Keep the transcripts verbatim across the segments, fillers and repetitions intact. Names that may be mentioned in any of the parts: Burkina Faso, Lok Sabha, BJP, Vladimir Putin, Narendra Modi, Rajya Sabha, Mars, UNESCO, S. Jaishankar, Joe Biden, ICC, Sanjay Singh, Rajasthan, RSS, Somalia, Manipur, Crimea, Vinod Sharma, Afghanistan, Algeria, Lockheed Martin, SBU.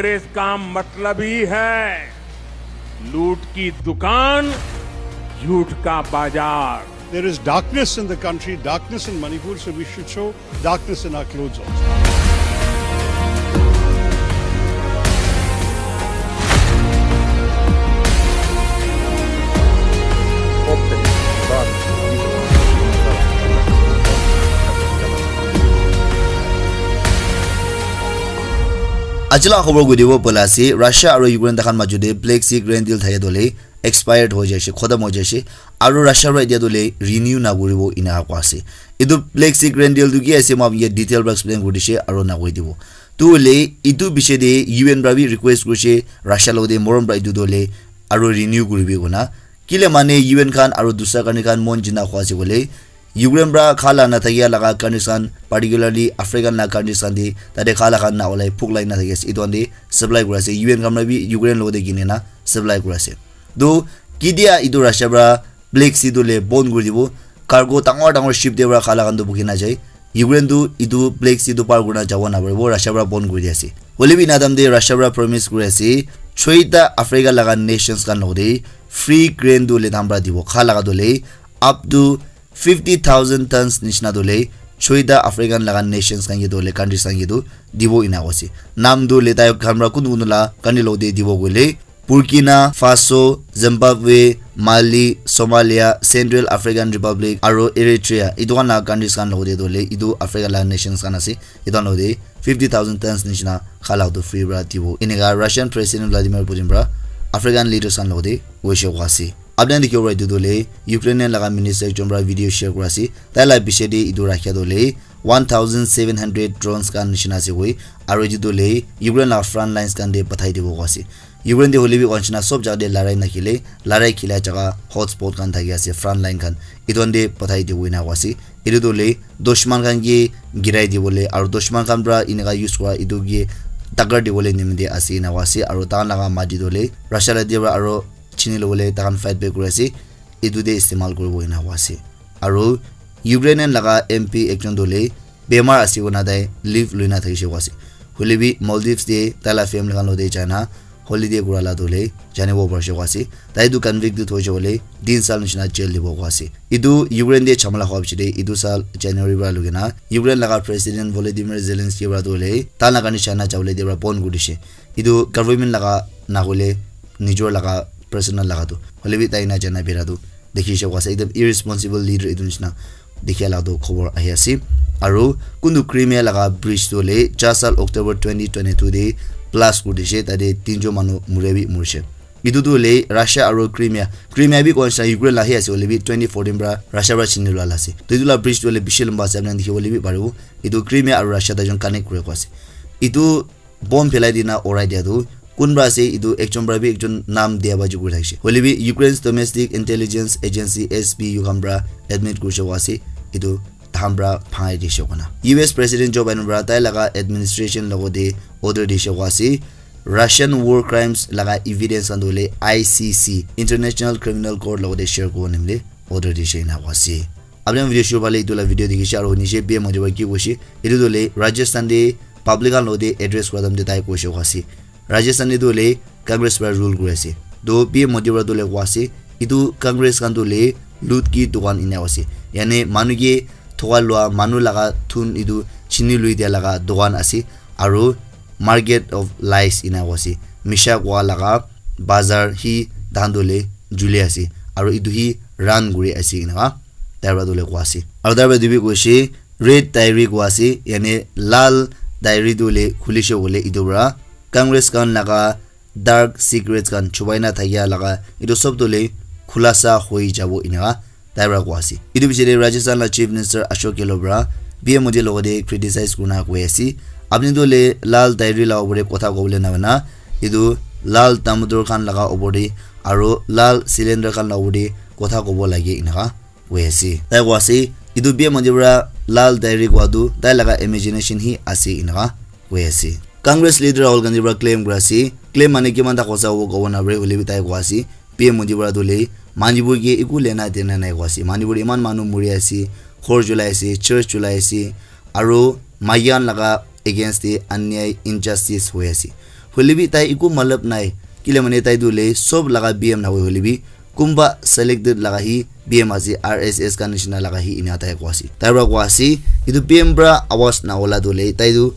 कांग्रेस का मतलब ही है लूट की दुकान, झूठ का बाजार। There is darkness in the country, darkness in Manipur, so we should show darkness in our clothes also. Ajla khobor gudibo polasi Russia aro Ukraine dakhan majude plague si grain deal thaye dole expired ho jaise khodam ho jaise aro Russia ro edia dole renew na goribo ina kwase idu plague si grain deal du ki ase ma ye detail ba explain godise aro na goi dibo tu le idu bishe de U N bravi request gose Russia lo de morom bra idu dole aro renew goribe gona kile mane U N khan aro dusra kane khan mon jina khwase bole Ukraine bra khala na thagia laga Afghanistan particularly African na Afghanistan di tade khala khan na olai phuklai na thagia idon di supply kura se U N kamna bi Ukraine lo de gine na supply kura se do kidia idu Russia bra plague si dole bon guri dibo cargo tangor tangor ship de bra khala khan do bukina jai Ukraine do idu plague si do par guna jawan abar bo Russia bra bon guri ase olibi nadam de Russia bra promise kura se choita Africa laga nations kan lo de free grain do le dambra dibo khala ga dole up to fifty thousand tons nishna dole choida African lagan nations kan yedo le countries kan yedo dibo inawasi nam do le tayab khamra kununula kanilo de dibo gole Burkina Faso, Zimbabwe, Mali, Somalia, Central African Republic aro Eritrea idwana countries kan lode dole idu African lagan nations kan ase idon lode fifty thousand tons nishna khala do free bra dibo inega Russian President Vladimir Putin bra African leaders kan lode weshe wasi abdan dikyo right dole Ukrainian laga minister jombra video share kurasi taila bishede idu rakhya dole one thousand seven hundred drones kan nishna se goi aro dole Ukraine la front lines kan de pathai dibo gasi Ukraine de holibi onchna sob jade larai nakile larai khila jaga hotspot kan thagi ase front line kan idon de pathai dibo ina gasi idu dole dushman kan gi girai dibole aro dushman kan bra inga use kura idu gi tagar dibole nimde ase ina gasi aro ta laga maji dole Russia la dibra aro Chinese level takan fight back kurasi idu de istemal koribo ina wasi aro Ukrainian laga M P ekjon dole bemar asibona dai leave luina thakise wasi holibi Maldives de tala family kan lode jana holiday kurala dole janebo borse wasi dai du convicted hoje ole din sal nishna jail libo wasi idu Ukraine de chamla hobchide idu sal January bra lugina Ukraine laga president Volodymyr Zelensky bra dole tala kan nishna jawle de bra bon gudise idu government laga nagole nijor laga personal lagado holibi taina jana birado dekhi se wase ekdom irresponsible leader idunchna dekhi lagado khobor ahiasi aro kundu Crimea laga bridge dole jasal October twenty twenty-two de plus kudise tade tinjo manu murebi murshe idu dole Russia aro Crimea Crimea bi konsa Ukraine lahi ase holibi twenty fourteen bra Russia bra chinilo lase tidula bridge dole bishel mbase apna dekhi holibi paru idu Crimea aro Russia ta jon connect kure kwase idu bomb phelai dina orai dia do Kunbra se idu ekjon brabi ekjon nam deba jugur thakse holibi Ukraine's domestic intelligence agency S B U kambra admit kurshe wase idu thambra phai dishe kona U S president Joe Biden bra tai laga administration logo de order dishe wase Russian war crimes laga evidence andole I C C International Criminal Court logo de share ko nimle order dishe na wase abne video shuru bale idu la video dikishe aro nishe be modiba ki koshi idu dole Rajasthan de public an lode address kwadam de tai koshe wase Rajasthan dole Congress par rule kurasi do P M Modi par dole wasi idu Congress kan dole loot ki dukan ina wasi yani manu ge thowa lwa manu laga thun idu chini lui dia laga dukan asi aro market of lies ina wasi misha kwa laga bazar hi dandole juli asi aro idu hi run guri asi ina darba dole wasi aro darba dibi koshi red diary wasi yani lal diary dole khulishe bole idubra Congress kan laga dark secrets kan chubaina thaya laga idu sob dole khulasa hoi jabo ina taira kwasi idu bisere Rajasthan la chief minister Ashok kelobra P M Modi logode criticize kuna kwesi apni dole lal diary la obore kotha gobole na na idu lal tamudur kan laga obore aro lal cylinder kan obore kotha gobo lagi ina kwesi tai kwasi idu P M Modi bra lal diary kwadu tai laga imagination hi ase ina kwesi Congress leader Rahul Gandhi bra claim grasi claim mane ki manda khosa wo gona bre holi bitai kwasi P M Modi bra dole manjibur ge iku lena dena nai kwasi manjibur iman manu muri asi khor julai si church julai si aro mayan laga against the anyai injustice hoyasi Hulibi tai iku malap nai. Kila mane tai dule sob laga B M na hulibi. Kumba selected lagahi B M asi R S S ka national lagahi ina tai kwasi. Tai bra kwasi itu B M bra awas na ola dule tai du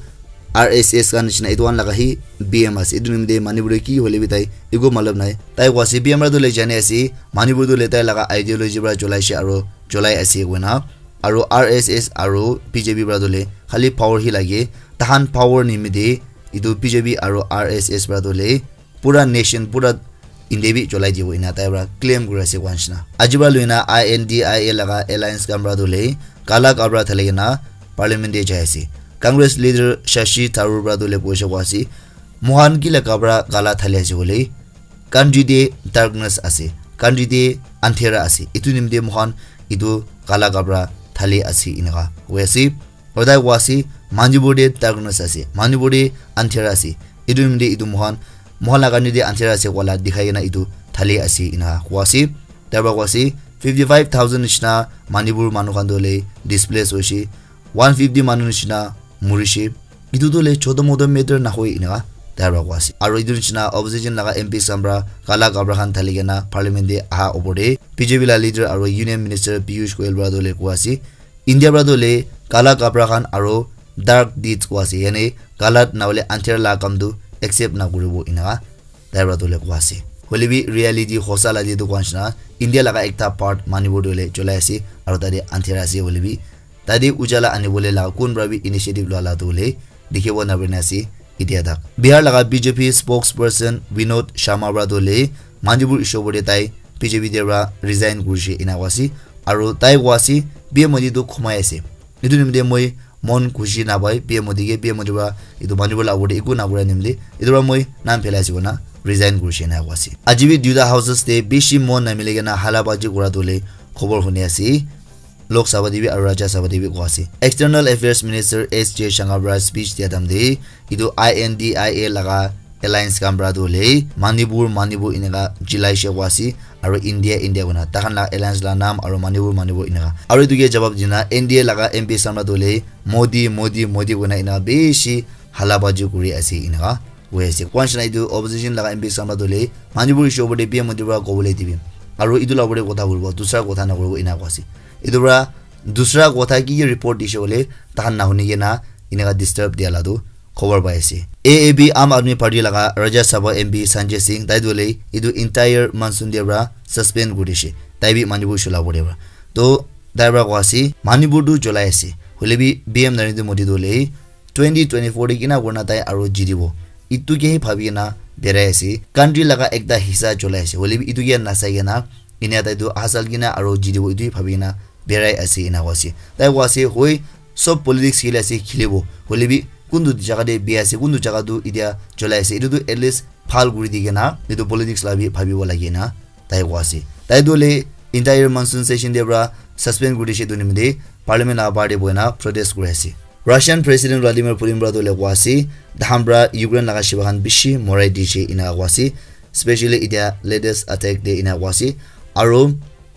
R S S ka national itu an lagahi B M asi itu nimde manibure ki hulibi tai iku malap nai. Tai kwasi B M bra dule jane asi manibur dule tai laga ideology bra jolai shi aro jolai asi wena. Aro R S S aro B J P bradole khali power hi lage tahan power nimide idu B J P aro R S S bradole pura nation pura indebi cholai jibo ina tai bra claim gurase wanchna ajibra luina I N D I A laga alliance kam bradole kala kabra thale na parliament de jaisi Congress leader Shashi Tharoor bradole poise wasi mohan ki la kabra kala thale jole country de darkness ase country de anthera ase itu nimde mohan idu kala kabra thali asi inaga wesi odai wasi manjibode darkness asi manjibode anthera asi idumde idu mohan mohala ganide anthera se wala dikhaina idu thali asi ina wasi darba wasi fifty-five thousand nishna manibur manukandole displace hoshi one hundred fifty manunishna murishi idu dole fourteen meter na hoi inaga darba wasi aro idu nishna opposition laga M P sambra kala gabrahan thaligena parliament de aha obore B J P la leader aro union minister Piyush Goyal bra dole kwasi India bra dole kala gabrahan aro dark deeds kwasi yani kalat nawle anthera la kamdu accept na guribo ina darba dole kwasi holibi reality hosa la didu kwansna India laga ekta part manibo dole cholai asi aro tade anthera si holibi tade ujala ani bole la kun brabi initiative la dole dikhibo na benasi Idiadak Bihar laga B J P spokesperson Vinod Sharma bra dole manjibur ishobore tai B J P debra resign gurshi inawasi aro tai wasi B M modi du khumaise idu nimde moi mon khushi na bai B M modi ge B M modi ba idu manjibur labode iku na bura nimde idura moi nam phelaisibo na resign gurshi inawasi ajibi duda houses te bishi mon na milega na halabaji gura dole khobor hune asi Lok Sabha Devi aro Rajya Sabha Devi kwasi External Affairs Minister S. Jaishankar bra speech diadamde idu I N D I A laga alliance kambra dole manibur manibur inaga jilai shewasi aro India India guna tahan la alliance la nam aro manibur manibur inaga aro idu ge jawab jina India laga M P sambra dole Modi Modi Modi guna ina beshi halabaju kuri asi inaga wese kwanchna idu opposition laga M P sambra dole manibur shobode P M Modi bra gobole dibi aro idu labore kotha bolbo dusra kotha na korbo ina kwasi idura dusra kotha ki ye report dishe bole tahan na huni gena inaga disturb dia ladu खबर पाइसी A A B आम Aadmi party लगा राज्य सभा M P Sanjay Singh ताई दोले इदु entire monsoon देब्रा सस्पेंड गुडिशे ताई भी मणिपुर शुला बोडेब्रा तो दायब्रा क्वासी मणिपुर दु जुलाईसी होले भी B M Narendra Modi दोले twenty twenty-four किना गोना ताई आरो जिदिबो इतु के भाबिना बेरायसी कंट्री लगा एकदा हिस्सा जुलाईसी होले भी इतु के नासायना इने ताई दु हासल किना आरो जिदिबो इतु भाबिना बेरायसी इना क्वासी ताई क्वासी होई सब पॉलिटिक्स खिलासी खिलेबो होले भी kundu jaga de biase kundu jaga du idia cholaise idu at least phal guri digena idu politics labi bhabi bola gena tai wasi tai dole entire monsoon session debra suspend guri she dunimde parliament la bade boina protest gurasi Russian president Vladimir Putin bra dole wasi dhambra Ukraine laga shibahan bishi morai dije ina wasi especially idia latest attack de ina wasi aro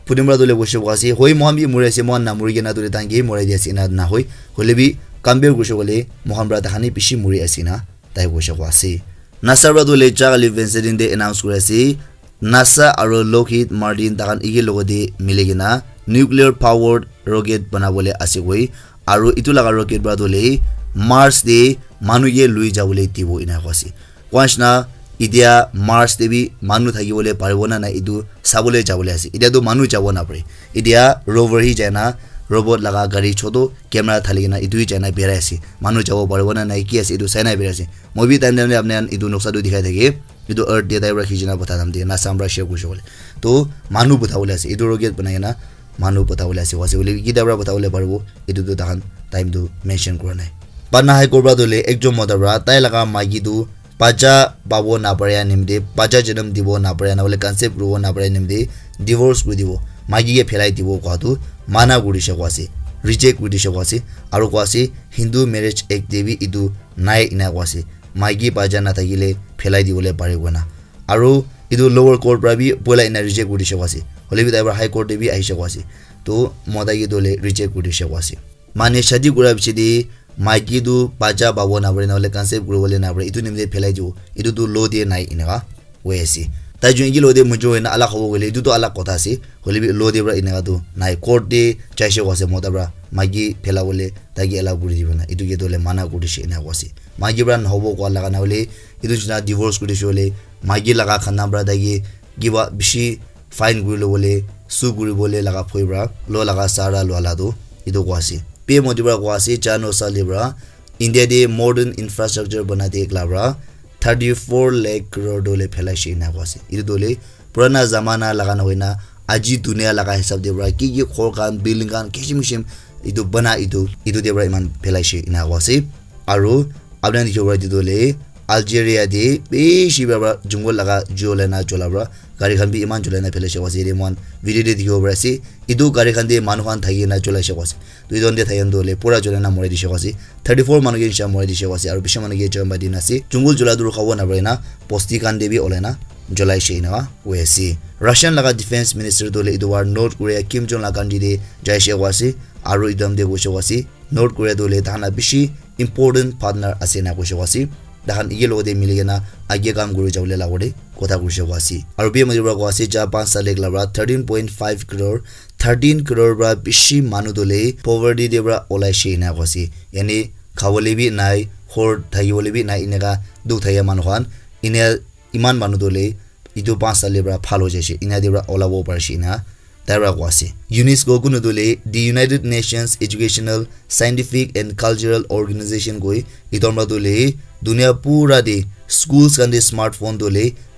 Putin bra dole wasi wasi hoi mohambi murese mon na murigena dole tangi morai diase ina na hoi holebi Kambir Gushole, Mohammed Hani Pishi Muri Asina, Taiwashawasi. NASA Radule Charlie Vincent de announced Kurasi, NASA Aro Lockheed Martin Tahan Igilo de Miligina, nuclear powered rocket Banawole Asiway, Aro Itulaga rocket Bradule, Mars de Manuye Luijawole Tivo in Awasi. Wanshna, Idia Mars debi Manu Tayole Parwana na Idu Sabole Jawolasi, Ida do Manu Jawana Pre, Idia Rover Hijana. Robot laga gari chodo camera thaligena idui jana berasi manu jabo paribona nai ki ase idu saina berasi mobi time time apne idu noksa du dikhai thake idu earth data ra khijina botadam de na samra she kushole to manu botawle ase idu rocket banayena manu botawle ase wase uli ki dabra botawle parbo idu du dahan time du mention kornai panna hai kobra dole ekjom modabra tai laga magi du paja babo na parya nimde paja janam dibo na parya na wale concept ru na parya nimde divorce ru dibo magi ge phelai dibo kwadu mana gudisha kwasi reject gudisha kwasi aru kwasi hindu marriage ek devi idu nai ina kwasi magi paja na thagile phelai dibole parigona aru idu lower court prabi bola ina reject gudisha kwasi holebi daibar high court devi aisha kwasi to modagi dole reject gudisha kwasi mane shadi gura bichidi Mikey do Paja Bawana Renole concept global na it nimle Pelaju, it do low de night in a way see. Tajungilo de Mujo and Alahole do to Alakotasi, who live low de inagadu, Nai court de Chashe was a motabra, Magi Pelawole, Tagi Ala Gurivana, it do get to Lemana Gudish in a wasi. Magi Bran Hobo Laganole, it is not divorce Gudishole, Magi Lagakanabra Dagi, give up Bishi, fine Gulole, Suguribole Lagapuebra, Lola Sara Lolado, it wasi. P Modibra Guasi Chano Salibra, India de modern infrastructure Bonate Glabra, thirty four lakh crore dole Pelashi Nagwasi. Idole, Prana Zamana Laganawena, Aji Dunia Laga Sabdebra, Kiki Korkan, Billingan, Kishimishim, Idu Bana Idu, Idu de Braiman Pelashi Nagwasi, Aru, Abdan Yoradidole, Algeria de, Bishibra, Jungolaga, Jolena Jolabra, Garikan be Manjolena Pelasha was eighty one, Vidid Yobrasi, Idu Garikan de Manuan Tayana Jolasha was. We don't get Hayandole, Pura Jolena Moredishawasi, thirty four Managisha Moredishawasi, Arbishamanaga Jamba Dinasi, Jungul Joladru Hawana Brena, Postikan Debi Olena, Jolai Shena, we see. Russian Laga Defense Minister Dole Iduar, North Korea, Kim Jong Lagandi de Jaishawasi, Aruidam de Wushawasi, North Korea Dole Dana Bishi, important partner Asena Wushawasi. Dahan yellow de Miliana, Agegam Guru Jawlela Wode, Kota Gushawasi. Arabia Muragwasi, Japan Salek Labra, thirteen point five crore, thirteen crore Bishi Manudole, poverty debra Olashi Nagwasi, Yene, Kawalibi Nai, Hor Tayolibi Nai Inega, Dutaya Manuan, Inel Iman Manudole, Idupan Salebra Palojeshi, Inadibra Olawo Barshina, Daragwasi. UNESCO Gunudole, the United Nations Educational, Scientific and Cultural Organization Goi, Idomra Dole. Dunia pura de schools and the smartphone dole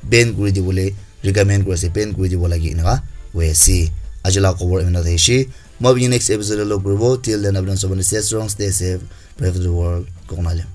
ben guri de bole recommend korse ben guri de bolagi inga we see ajala cover in the she mob next episode lo gurbo till then abdan soban stay strong, stay safe, brave the world konale.